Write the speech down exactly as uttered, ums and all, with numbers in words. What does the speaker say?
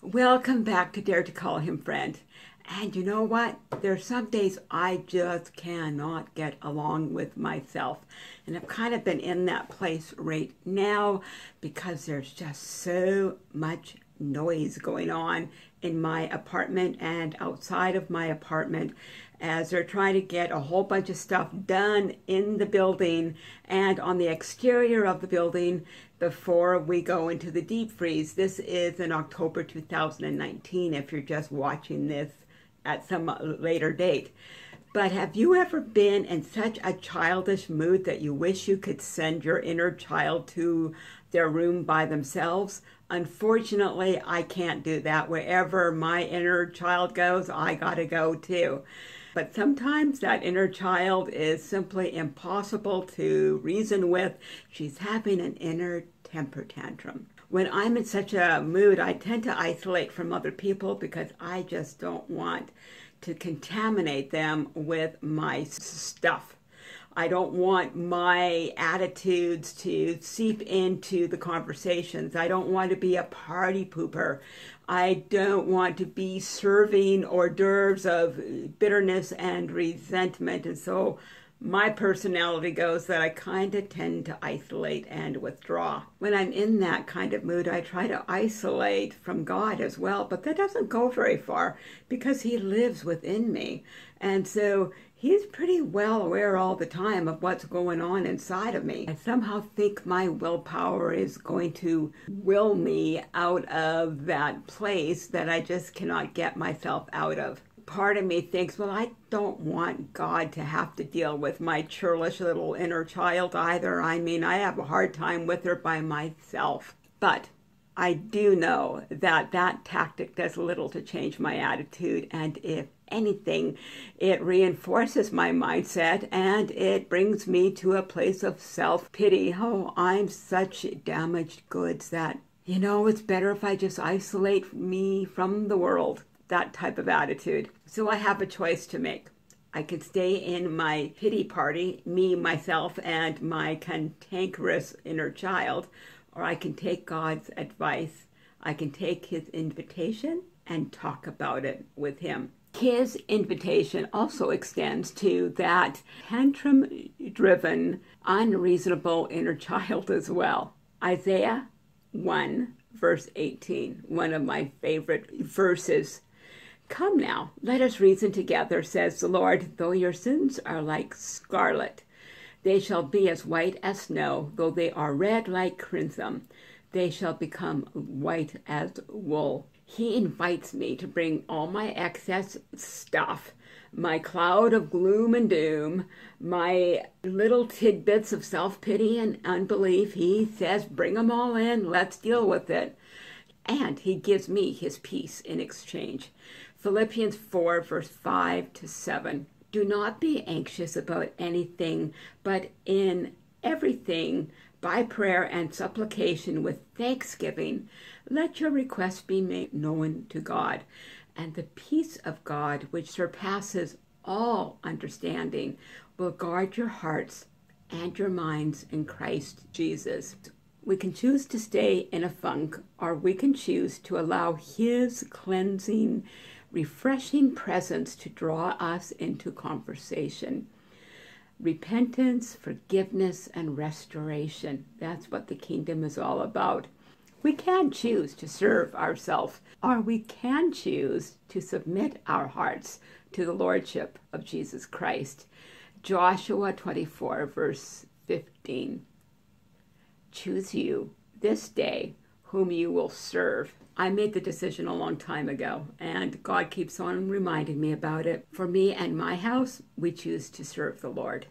Welcome back to Dare to Call Him Friend. And you know what? There are some days I just cannot get along with myself. And I've kind of been in that place right now because there's just so much noise going on in my apartment and outside of my apartment as they're trying to get a whole bunch of stuff done in the building and on the exterior of the building before we go into the deep freeze. This is in October two thousand nineteen if you're just watching this at some later date. But have you ever been in such a childish mood that you wish you could send your inner child to their room by themselves? Unfortunately, I can't do that. Wherever my inner child goes, I gotta go too. But sometimes that inner child is simply impossible to reason with. She's having an inner temper tantrum. When I'm in such a mood, I tend to isolate from other people because I just don't want to contaminate them with my stuff. I don't want my attitudes to seep into the conversations. I don't want to be a party pooper. I don't want to be serving hors d'oeuvres of bitterness and resentment. And so my personality goes that I kind of tend to isolate and withdraw. When I'm in that kind of mood, I try to isolate from God as well, but that doesn't go very far because He lives within me. And so He's pretty well aware all the time of what's going on inside of me. I somehow think my willpower is going to will me out of that place that I just cannot get myself out of. Part of me thinks, well, I don't want God to have to deal with my churlish little inner child either. I mean, I have a hard time with her by myself. But I do know that that tactic does little to change my attitude, and if anything, it reinforces my mindset and it brings me to a place of self-pity. Oh, I'm such damaged goods that, you know, it's better if I just isolate me from the world. That type of attitude. So I have a choice to make. I could stay in my pity party, me, myself, and my cantankerous inner child, or I can take God's advice. I can take His invitation and talk about it with Him. His invitation also extends to that tantrum-driven, unreasonable inner child as well. Isaiah one, verse eighteen, one of my favorite verses. Come now, let us reason together, says the Lord, though your sins are like scarlet. They shall be as white as snow, though they are red like crimson. They shall become white as wool. He invites me to bring all my excess stuff, my cloud of gloom and doom, my little tidbits of self-pity and unbelief. He says, bring them all in, let's deal with it. And He gives me His peace in exchange. Philippians four, verse five to seven. Do not be anxious about anything, but in everything, by prayer and supplication with thanksgiving, let your requests be made known to God. And the peace of God, which surpasses all understanding, will guard your hearts and your minds in Christ Jesus. We can choose to stay in a funk, or we can choose to allow His cleansing, refreshing presence to draw us into conversation. Repentance, forgiveness, and restoration. That's what the kingdom is all about. We can choose to serve ourselves, or we can choose to submit our hearts to the Lordship of Jesus Christ. Joshua twenty-four, verse fifteen. Choose you this day whom you will serve. I made the decision a long time ago, and God keeps on reminding me about it. For me and my house, we choose to serve the Lord.